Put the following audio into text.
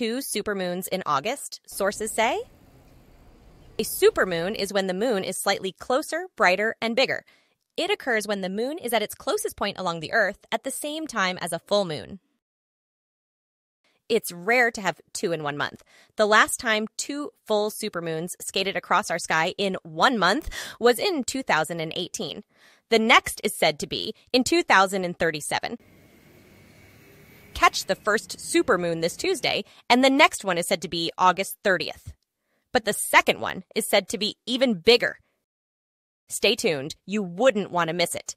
two supermoons in August, sources say. A supermoon is when the moon is slightly closer, brighter, and bigger. It occurs when the moon is at its closest point along the Earth at the same time as a full moon. It's rare to have two in one month. The last time two full supermoons skated across our sky in one month was in 2018. The next is said to be in 2037. Catch the first supermoon this Tuesday, and the next one is said to be August 30th. But the second one is said to be even bigger. Stay tuned. You wouldn't want to miss it.